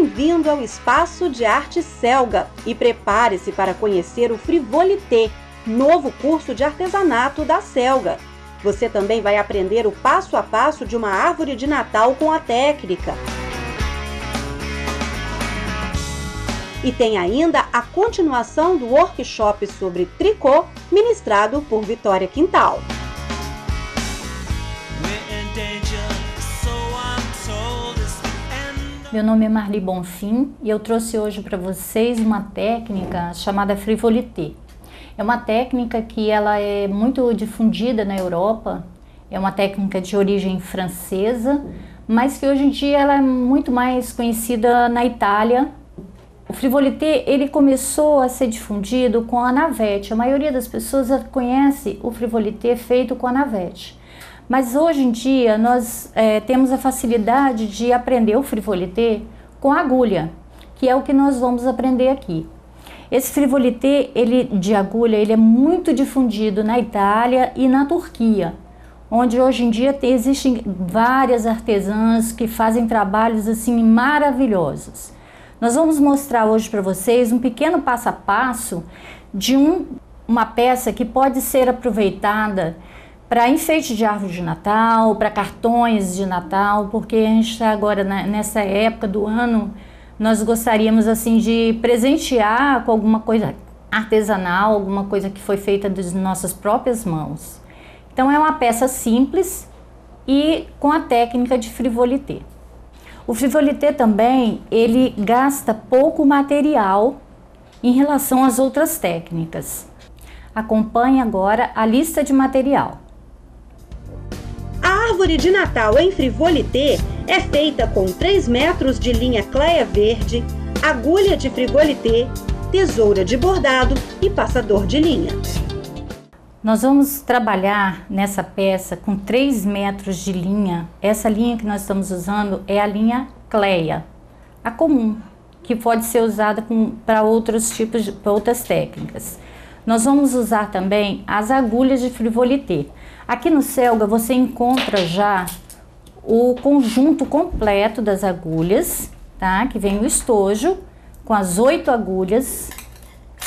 Bem-vindo ao Espaço de Arte Celga e prepare-se para conhecer o Frivolité, novo curso de artesanato da Celga. Você também vai aprender o passo a passo de uma árvore de Natal com a técnica. E tem ainda a continuação do workshop sobre tricô, ministrado por Vitória Quintal. Meu nome é Marli Bonfim e eu trouxe hoje para vocês uma técnica chamada frivolité. É uma técnica que ela é muito difundida na Europa, é uma técnica de origem francesa, mas que hoje em dia ela é muito mais conhecida na Itália. O frivolité, ele começou a ser difundido com a navette. A maioria das pessoas conhece o frivolité feito com a navette. Mas hoje em dia nós temos a facilidade de aprender o frivolité com a agulha, que é o que nós vamos aprender aqui. Esse frivolité, ele de agulha, ele é muito difundido na Itália e na Turquia, onde hoje em dia existem várias artesãs que fazem trabalhos assim maravilhosos. Nós vamos mostrar hoje para vocês um pequeno passo a passo de uma peça que pode ser aproveitada para enfeite de árvore de Natal, para cartões de Natal, porque a gente está agora nessa época do ano, nós gostaríamos assim de presentear com alguma coisa artesanal, alguma coisa que foi feita das nossas próprias mãos. Então é uma peça simples e com a técnica de frivolité. O frivolité também, ele gasta pouco material em relação às outras técnicas. Acompanhe agora a lista de material. A árvore de Natal em frivolité é feita com 3 metros de linha cléia verde, agulha de frivolité, tesoura de bordado e passador de linha. Nós vamos trabalhar nessa peça com 3 metros de linha. Essa linha que nós estamos usando é a linha cléia, a comum, que pode ser usada para outros tipos de outras técnicas. Nós vamos usar também as agulhas de frivolité. Aqui no Celga você encontra já o conjunto completo das agulhas, tá? Que vem o estojo com as 8 agulhas,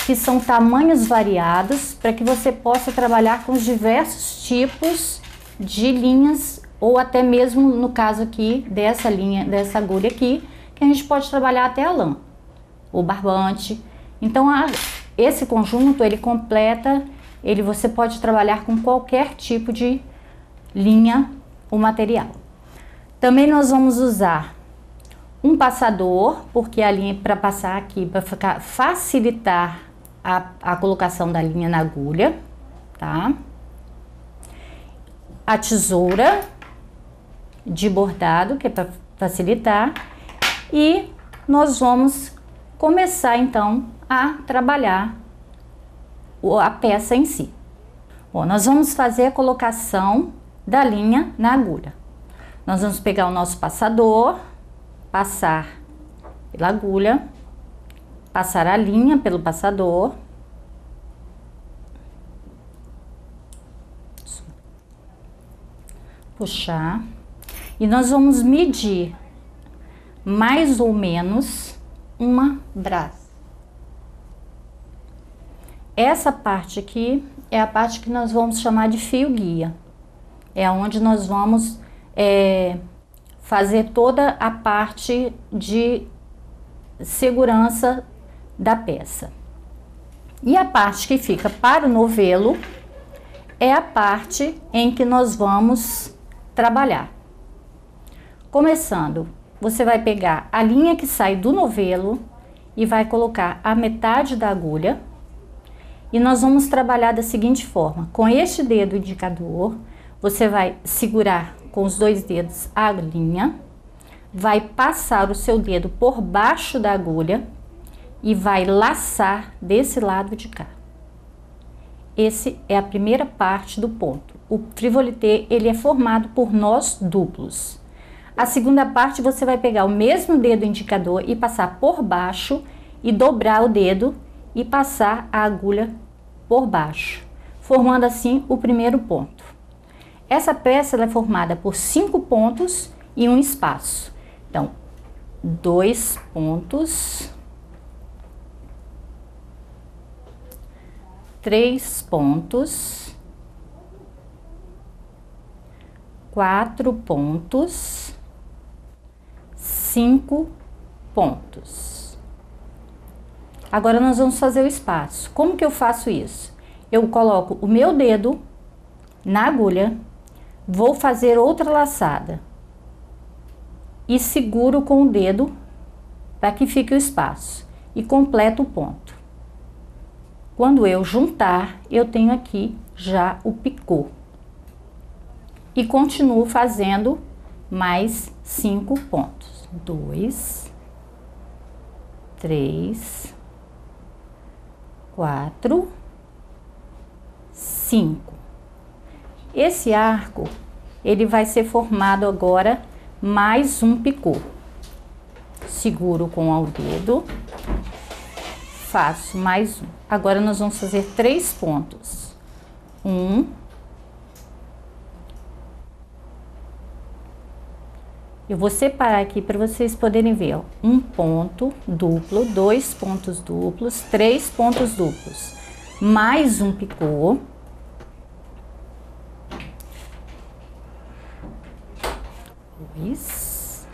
que são tamanhos variados, para que você possa trabalhar com os diversos tipos de linhas, ou até mesmo no caso aqui dessa agulha aqui, que a gente pode trabalhar até a lã, o barbante. Então esse conjunto ele completa, você pode trabalhar com qualquer tipo de linha ou material. Também nós vamos usar um passador, porque a linha para passar aqui, para facilitar a colocação da linha na agulha, tá? A tesoura de bordado, que é para facilitar, e nós vamos começar então a trabalhar a peça em si. Bom, nós vamos fazer a colocação da linha na agulha. Nós vamos pegar o nosso passador, passar pela agulha, passar a linha pelo passador. Puxar. E nós vamos medir mais ou menos uma braça. Essa parte aqui é a parte que nós vamos chamar de fio guia. É onde nós vamos fazer toda a parte de segurança da peça. E a parte que fica para o novelo é a parte em que nós vamos trabalhar. Começando, você vai pegar a linha que sai do novelo e vai colocar a metade da agulha. E nós vamos trabalhar da seguinte forma: com este dedo indicador, você vai segurar com os 2 dedos a linha, vai passar o seu dedo por baixo da agulha e vai laçar desse lado de cá. Essa é a primeira parte do ponto. O frivolité, ele é formado por nós duplos. A segunda parte, você vai pegar o mesmo dedo indicador e passar por baixo e dobrar o dedo e passar a agulha por baixo, formando assim o primeiro ponto. Essa peça ela é formada por 5 pontos e um espaço. Então, dois pontos, três pontos, quatro pontos, cinco pontos. Agora nós vamos fazer o espaço. Como que eu faço isso? Eu coloco o meu dedo na agulha, vou fazer outra laçada e seguro com o dedo para que fique o espaço e completo o ponto. Quando eu juntar, eu tenho aqui já o picô. E continuo fazendo mais 5 pontos. 2, 3, 4, 5. Esse arco, ele vai ser formado agora mais um picô. Seguro com o dedo, faço mais um. Agora nós vamos fazer 3 pontos. 1. Eu vou separar aqui para vocês poderem ver, ó, um ponto duplo, dois pontos duplos, três pontos duplos, mais um picô. Dois,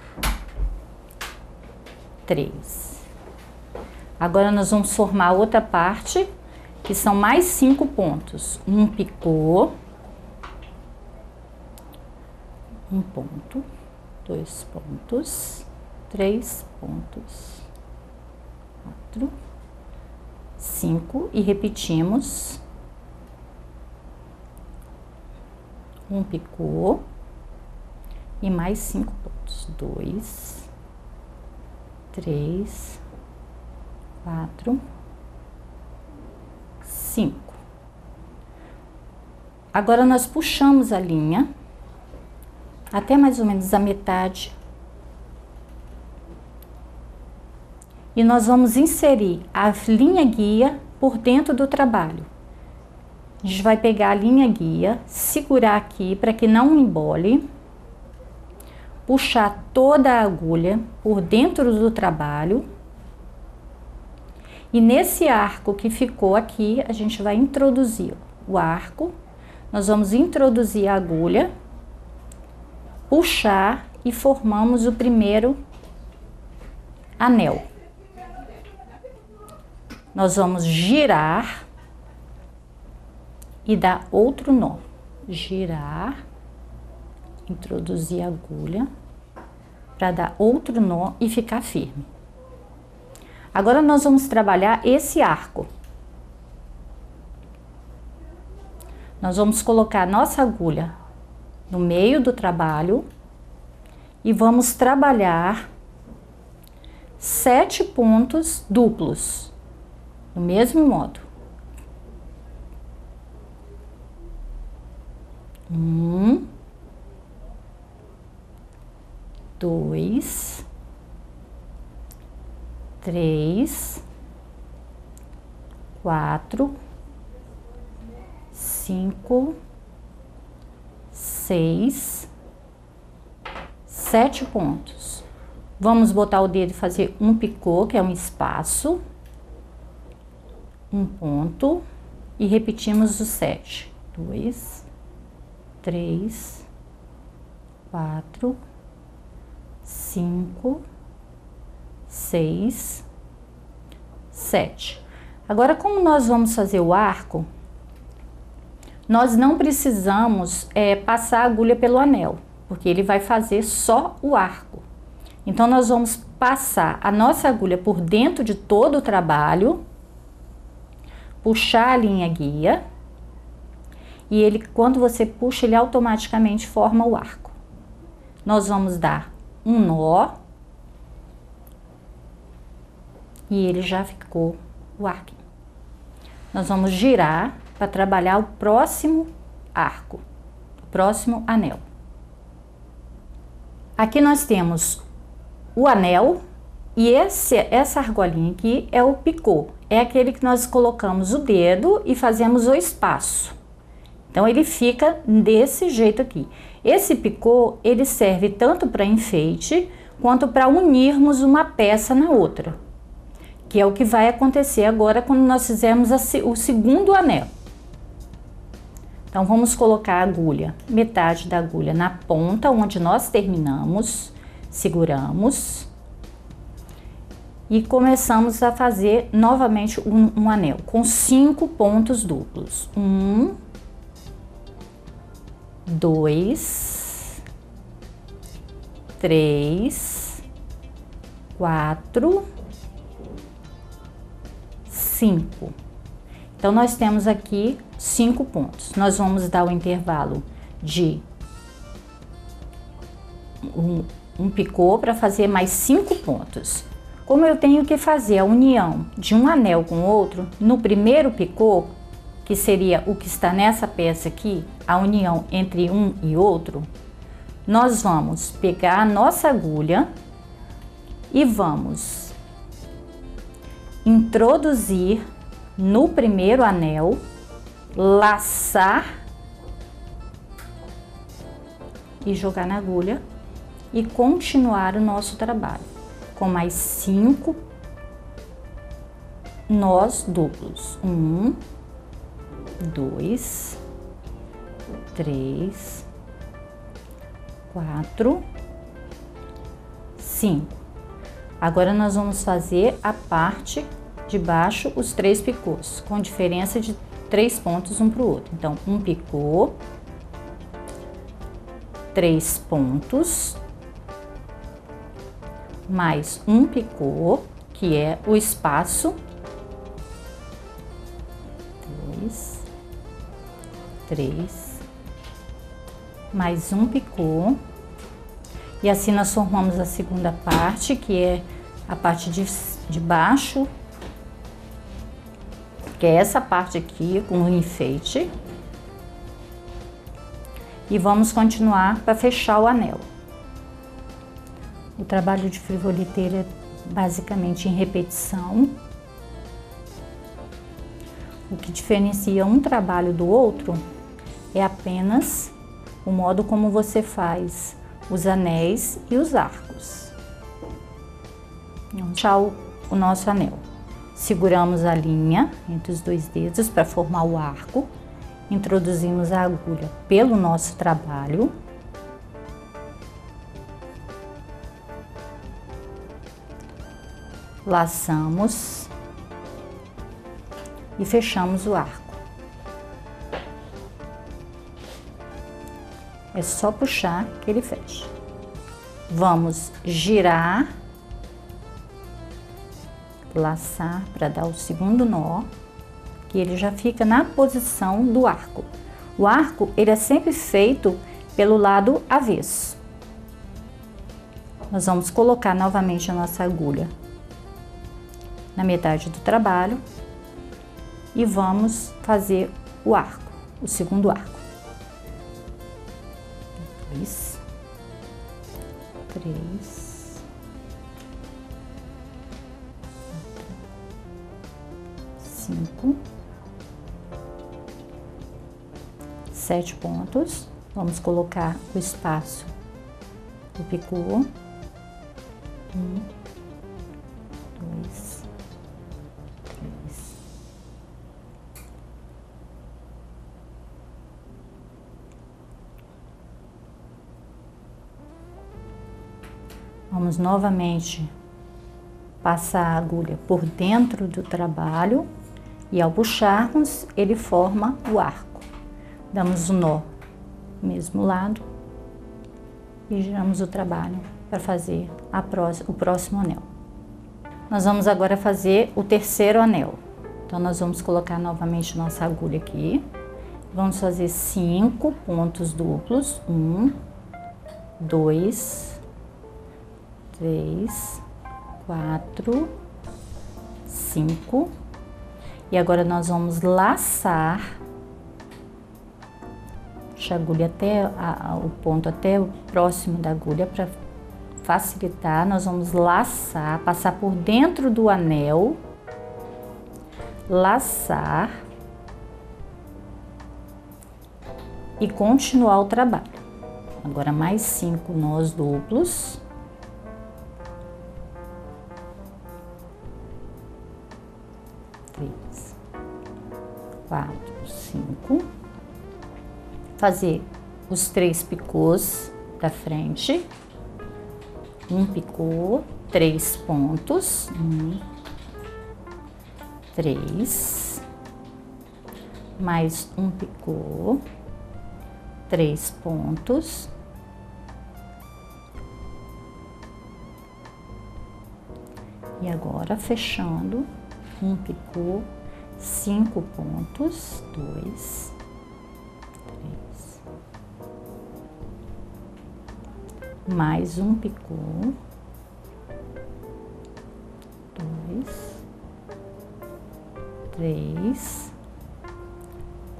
três. Agora nós vamos formar outra parte, que são mais 5 pontos. Um picô. Um ponto. 2 pontos, 3 pontos, 4, 5 e repetimos. Um picô e mais 5 pontos. 2, 3, 4, 5. Agora nós puxamos a linha até mais ou menos a metade. E nós vamos inserir a linha guia por dentro do trabalho. A gente vai pegar a linha guia, segurar aqui para que não embole. Puxar toda a agulha por dentro do trabalho. E nesse arco que ficou aqui, a gente vai introduzir o arco. Nós vamos introduzir a agulha. Puxar e formamos o primeiro anel. Nós vamos girar e dar outro nó. Girar, introduzir a agulha para dar outro nó e ficar firme. Agora nós vamos trabalhar esse arco. Nós vamos colocar a nossa agulha no meio do trabalho e vamos trabalhar 7 pontos duplos do mesmo modo. 1, 2, 3, 4, 5, 6, 7 pontos. Vamos botar o dedo e fazer um picô, que é um espaço, um ponto, e repetimos os 7. 2, 3, 4, 5, 6, 7. Agora, como nós vamos fazer o arco, nós não precisamos passar a agulha pelo anel, porque ele vai fazer só o arco. Então, nós vamos passar a nossa agulha por dentro de todo o trabalho, puxar a linha guia, e ele, quando você puxa, ele automaticamente forma o arco. Nós vamos dar um nó, e ele já ficou o arco. Nós vamos girar para trabalhar o próximo arco, o próximo anel. Aqui nós temos o anel e essa argolinha aqui é o picô. É aquele que nós colocamos o dedo e fazemos o espaço. Então, ele fica desse jeito aqui. Esse picô, ele serve tanto para enfeite, quanto para unirmos uma peça na outra, que é o que vai acontecer agora quando nós fizermos o segundo anel. Então vamos colocar a agulha, metade da agulha na ponta onde nós terminamos, seguramos e começamos a fazer novamente um anel com 5 pontos duplos. 1, 2, 3, 4, 5. Então nós temos aqui 5 pontos. Nós vamos dar o intervalo de um picô para fazer mais 5 pontos. Como eu tenho que fazer a união de um anel com o outro, no primeiro picô, que seria o que está nessa peça aqui, a união entre um e outro, nós vamos pegar a nossa agulha e vamos introduzir no primeiro anel, laçar e jogar na agulha e continuar o nosso trabalho. Com mais 5 nós duplos. 1, 2, 3, 4, 5. Agora nós vamos fazer a parte de baixo, os 3 picôs, com diferença de 3 pontos um para o outro. Então, um picô, 3 pontos, mais um picô, que é o espaço. 3, mais um picô. E assim nós formamos a segunda parte, que é a parte de baixo, que é essa parte aqui com o enfeite. E vamos continuar para fechar o anel. O trabalho de frivolité é basicamente em repetição. O que diferencia um trabalho do outro é apenas o modo como você faz os anéis e os arcos. Vamos fechar o nosso anel. Seguramos a linha entre os 2 dedos para formar o arco. Introduzimos a agulha pelo nosso trabalho. Laçamos e fechamos o arco. É só puxar que ele fecha. Vamos girar, laçar para dar o segundo nó, que ele já fica na posição do arco. O arco, ele é sempre feito pelo lado avesso. Nós vamos colocar novamente a nossa agulha na metade do trabalho e vamos fazer o arco, o segundo arco. 2, 3, 4, 5, 7 pontos. Vamos colocar o espaço do picô. 1, 2, 3. Vamos novamente passar a agulha por dentro do trabalho e ao puxarmos ele forma o arco. Damos um nó no mesmo lado e giramos o trabalho para fazer o próximo anel. Nós vamos agora fazer o terceiro anel. Então nós vamos colocar novamente nossa agulha aqui. Vamos fazer 5 pontos duplos. 1, 2, 3, 4, 5. E agora nós vamos laçar, puxa a agulha até o ponto, até o próximo da agulha, para facilitar. Nós vamos laçar, passar por dentro do anel, laçar e continuar o trabalho. Agora mais 5 nós duplos. 4, 5. Fazer os 3 picôs da frente, 1 picô, 3 pontos, 1, 3, mais 1 picô, 3 pontos, e agora fechando, 1 picô, 5 pontos, 2, 3, mais 1 picô, 2, 3,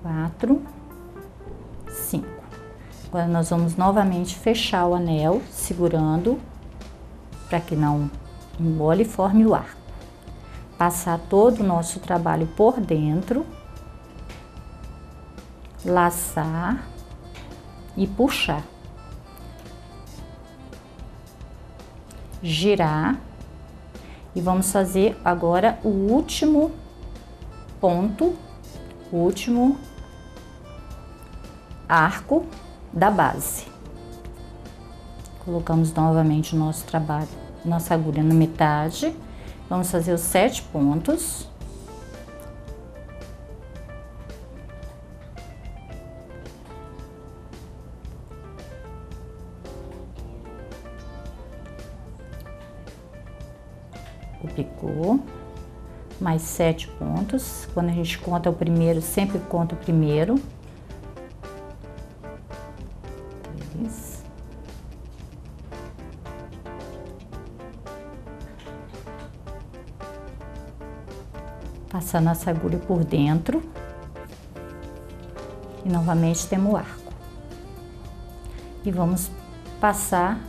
4, 5. Agora nós vamos novamente fechar o anel, segurando para que não embole e forme o arco. Passar todo o nosso trabalho por dentro, laçar e puxar, girar, e vamos fazer agora o último ponto, o último arco da base. Colocamos novamente o nosso trabalho, nossa agulha na metade. Vamos fazer os 7 pontos. O picô, mais 7 pontos. Quando a gente conta o primeiro, sempre conta o primeiro. 3. Passar nossa agulha por dentro. E novamente temos o arco. E vamos passar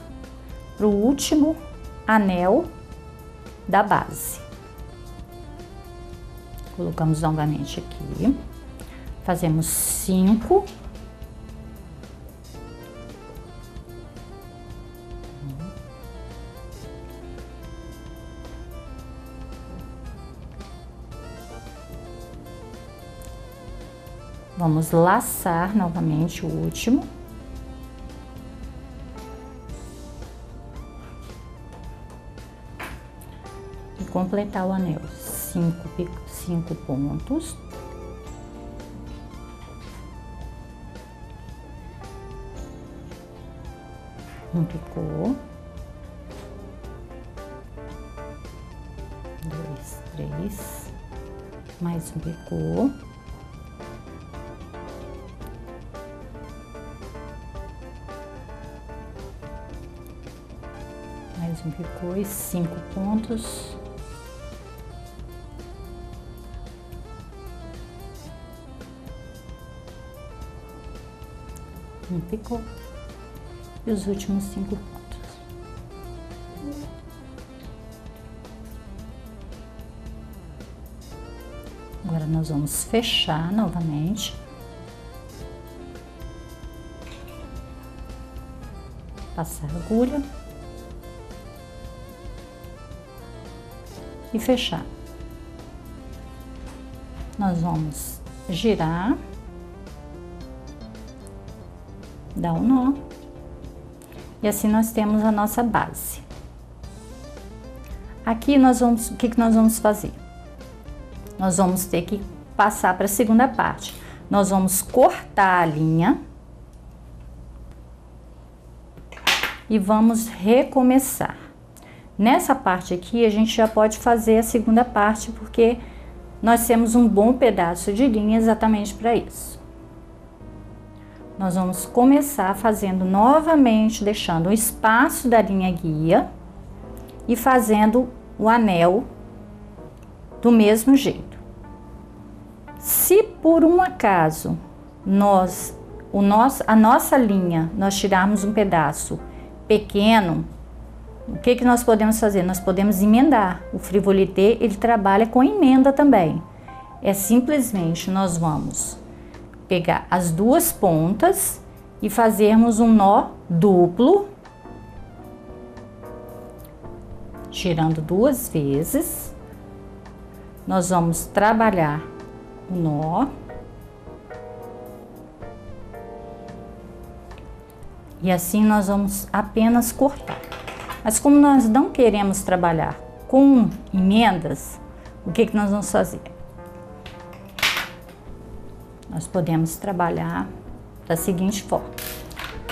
pro último anel da base. Colocamos novamente aqui, fazemos 5, vamos laçar novamente o último, e completar o anel. 5 pontos, um picô, 2, 3, mais um picô, 5 pontos. Um picô e os últimos 5 pontos. Agora nós vamos fechar novamente. Passar a agulha e fechar. Nós vamos girar, dá um nó, e assim nós temos a nossa base. Aqui nós vamos, o que que nós vamos fazer? Nós vamos ter que passar para a segunda parte. Nós vamos cortar a linha e vamos recomeçar. Nessa parte aqui a gente já pode fazer a segunda parte, porque nós temos um bom pedaço de linha exatamente para isso. Nós vamos começar fazendo novamente, deixando o espaço da linha guia e fazendo o anel do mesmo jeito. Se por um acaso a nossa linha, nós tirarmos um pedaço pequeno, o que que nós podemos fazer? Nós podemos emendar. O frivolité, ele trabalha com emenda também. É simplesmente nós vamos pegar as duas pontas e fazermos um nó duplo, girando 2 vezes. Nós vamos trabalhar o nó E assim nós vamos apenas cortar. Mas como nós não queremos trabalhar com emendas, o que nós vamos fazer? Nós podemos trabalhar da seguinte forma.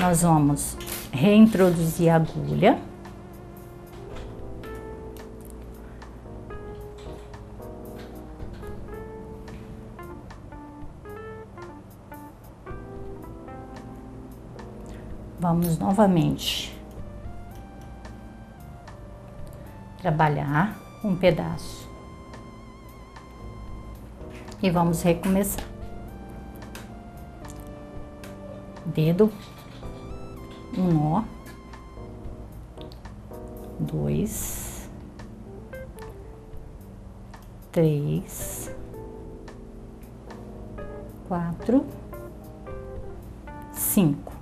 Nós vamos reintroduzir a agulha. Vamos novamente trabalhar um pedaço e vamos recomeçar. Dedo, um nó, dois, três, quatro, cinco.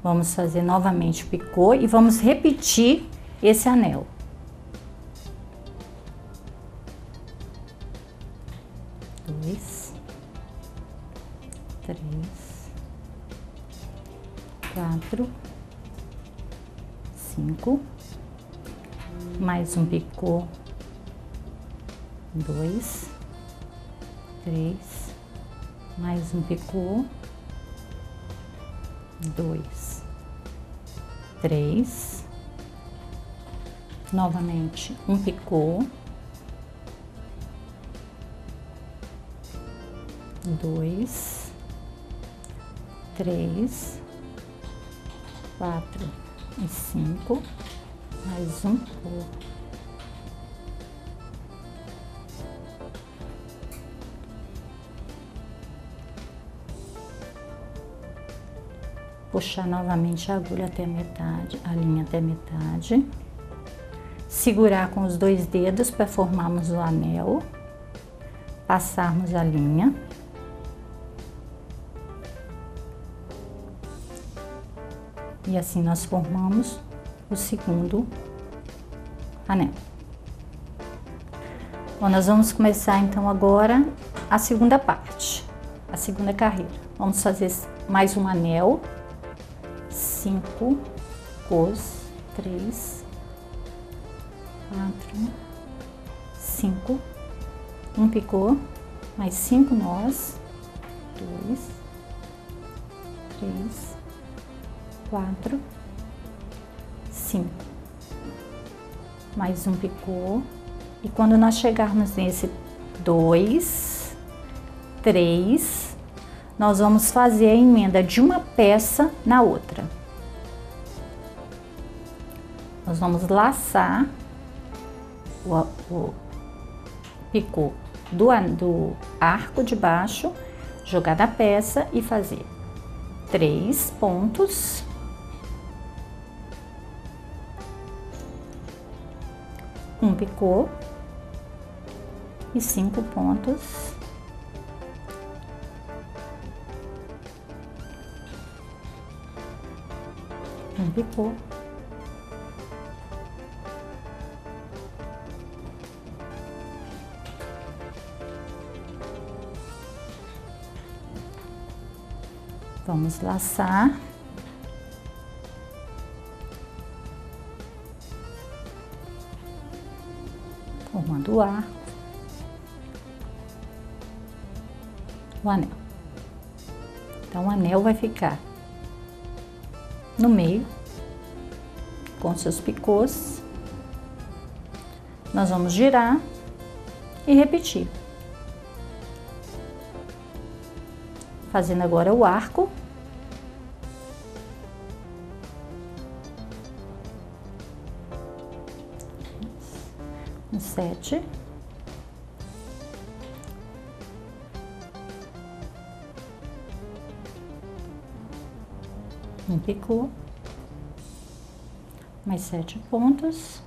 Vamos fazer novamente o picô e vamos repetir esse anel. Dois, três, quatro, cinco, mais um picô. Dois, três, mais um picô. Dois, três, novamente um picô, dois, três, quatro e cinco, mais um picô, puxar novamente a agulha até a metade, a linha até a metade, segurar com os dois dedos para formarmos o anel, passarmos a linha, e assim nós formamos o segundo anel. Bom, nós vamos começar então agora a segunda parte, a segunda carreira. Vamos fazer mais um anel. 5 picôs, 3, 4, 5, um picô, mais 5 nós, 2, 3, 4, 5, mais um picô, e quando nós chegarmos nesse 2, 3, nós vamos fazer a emenda de uma peça na outra. Nós vamos laçar o picô do arco de baixo, jogar na peça e fazer 3 pontos, um picô e 5 pontos, um picô. Vamos laçar formando o arco, o anel. Então o anel vai ficar no meio com seus picôs. Nós vamos girar e repetir, fazendo agora o arco. Um 7, um picô, mais 7 pontos,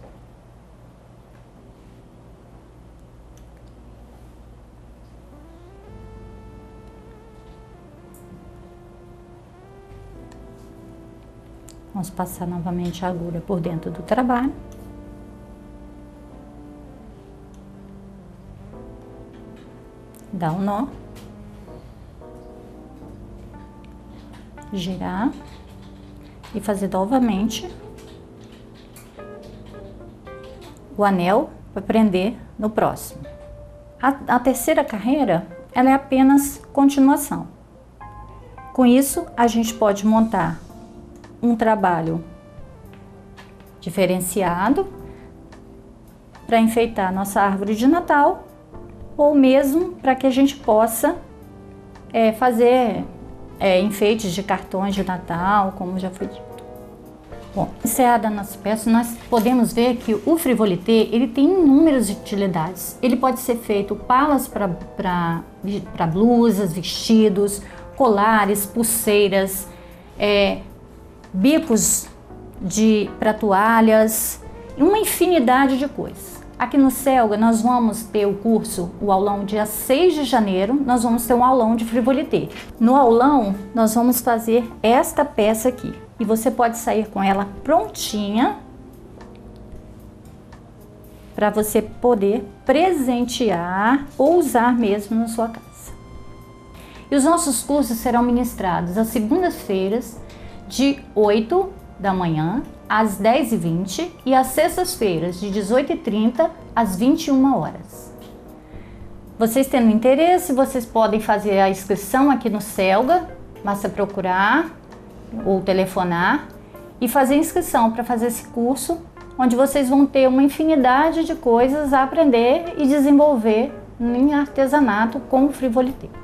vamos passar novamente a agulha por dentro do trabalho. Dar um nó, girar e fazer novamente o anel para prender no próximo. A terceira carreira, ela é apenas continuação. Com isso, a gente pode montar um trabalho diferenciado para enfeitar nossa árvore de Natal, ou mesmo para que a gente possa fazer enfeites de cartões de Natal, como já foi dito. Bom, encerrada a nossa peça, nós podemos ver que o frivolité, ele tem inúmeras utilidades. Ele pode ser feito palas para blusas, vestidos, colares, pulseiras, bicos para toalhas, uma infinidade de coisas. Aqui no Celga nós vamos ter o curso, o aulão dia 6 de janeiro, nós vamos ter um aulão de frivolité. No aulão nós vamos fazer esta peça aqui e você pode sair com ela prontinha para você poder presentear ou usar mesmo na sua casa. E os nossos cursos serão ministrados às segundas-feiras de 8 da manhã às 10h20 e às sextas-feiras de 18h30 às 21h. Vocês tendo interesse, vocês podem fazer a inscrição aqui no Celga, basta procurar ou telefonar e fazer inscrição para fazer esse curso, onde vocês vão ter uma infinidade de coisas a aprender e desenvolver em artesanato com frivolité.